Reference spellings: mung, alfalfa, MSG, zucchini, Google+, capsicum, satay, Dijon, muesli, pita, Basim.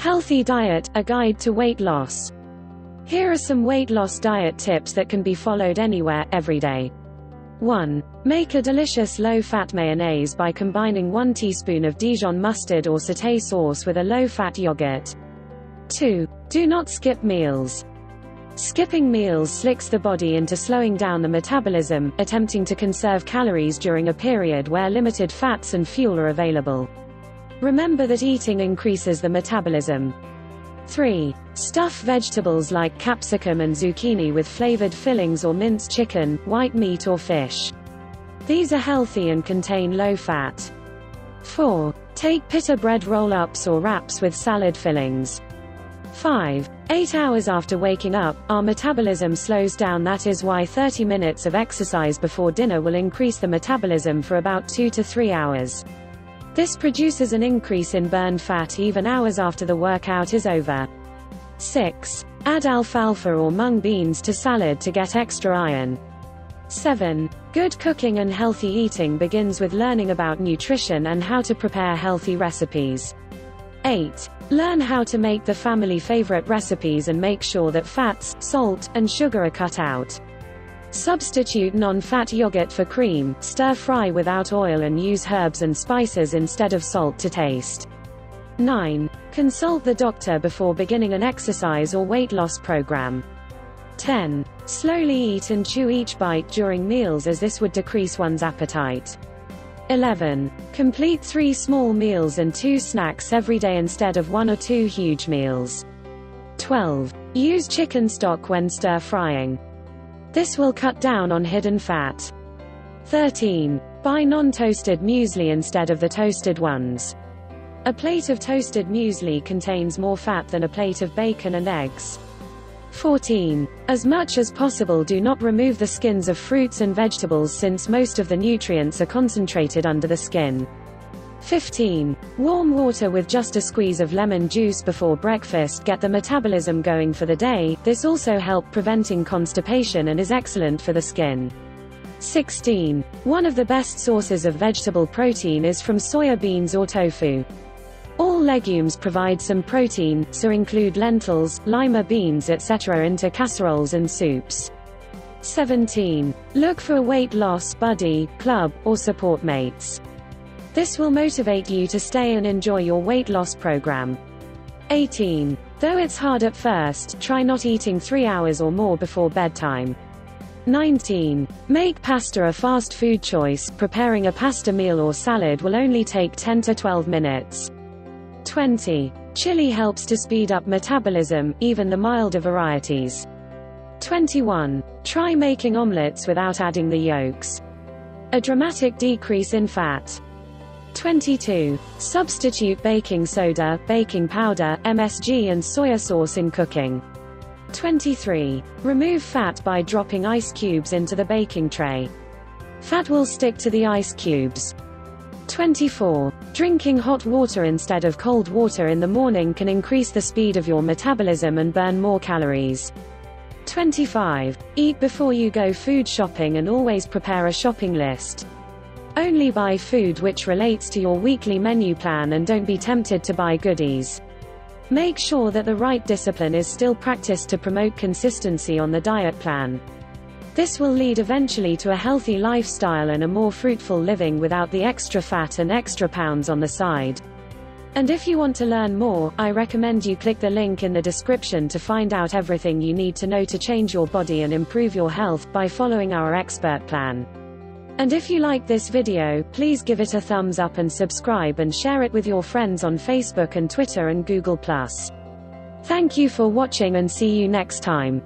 Healthy diet, a guide to weight loss. Here are some weight loss diet tips that can be followed anywhere, every day. 1. Make a delicious low-fat mayonnaise by combining 1 teaspoon of Dijon mustard or satay sauce with a low-fat yogurt. 2. Do not skip meals. Skipping meals slicks the body into slowing down the metabolism, attempting to conserve calories during a period where limited fats and fuel are available. Remember that eating increases the metabolism. 3. Stuff vegetables like capsicum and zucchini with flavored fillings or minced chicken, white meat or fish. These are healthy and contain low fat. 4. Take pita bread roll-ups or wraps with salad fillings. 5. 8 hours after waking up, our metabolism slows down. That is why 30 minutes of exercise before dinner will increase the metabolism for about 2 to 3 hours. This produces an increase in burned fat even hours after the workout is over. 6. Add alfalfa or mung beans to salad to get extra iron. 7. Good cooking and healthy eating begins with learning about nutrition and how to prepare healthy recipes. 8. Learn how to make the family favorite recipes and make sure that fats, salt, and sugar are cut out. Substitute non-fat yogurt for cream, stir fry without oil and use herbs and spices instead of salt to taste. 9. Consult the doctor before beginning an exercise or weight loss program. 10. Slowly eat and chew each bite during meals, as this would decrease one's appetite. 11. Complete 3 small meals and 2 snacks every day instead of 1 or 2 huge meals. 12. Use chicken stock when stir-frying. This will cut down on hidden fat. 13. Buy non-toasted muesli instead of the toasted ones. A plate of toasted muesli contains more fat than a plate of bacon and eggs. 14. As much as possible, do not remove the skins of fruits and vegetables, since most of the nutrients are concentrated under the skin. 15. Warm water with just a squeeze of lemon juice before breakfast. Get the metabolism going for the day. This also helps preventing constipation and is excellent for the skin. 16. One of the best sources of vegetable protein is from soya beans or tofu. All legumes provide some protein, so include lentils, lima beans, etc. into casseroles and soups. 17. Look for a weight loss buddy, club, or support mates. This will motivate you to stay and enjoy your weight loss program. 18. Though it's hard at first, try not eating 3 hours or more before bedtime. 19. Make pasta a fast food choice. Preparing a pasta meal or salad will only take 10 to 12 minutes. 20. Chili helps to speed up metabolism, even the milder varieties. 21. Try making omelets without adding the yolks. A dramatic decrease in fat. 22. Substitute baking soda, baking powder, MSG and soya sauce in cooking. 23. Remove fat by dropping ice cubes into the baking tray. Fat will stick to the ice cubes. 24. Drinking hot water instead of cold water in the morning can increase the speed of your metabolism and burn more calories. 25. Eat before you go food shopping and always prepare a shopping list. Only buy food which relates to your weekly menu plan and don't be tempted to buy goodies. Make sure that the right discipline is still practiced to promote consistency on the diet plan. This will lead eventually to a healthy lifestyle and a more fruitful living without the extra fat and extra pounds on the side. And if you want to learn more, I recommend you click the link in the description to find out everything you need to know to change your body and improve your health by following our expert plan. And if you like this video, please give it a thumbs up and subscribe and share it with your friends on Facebook and Twitter and Google+. Thank you for watching and see you next time.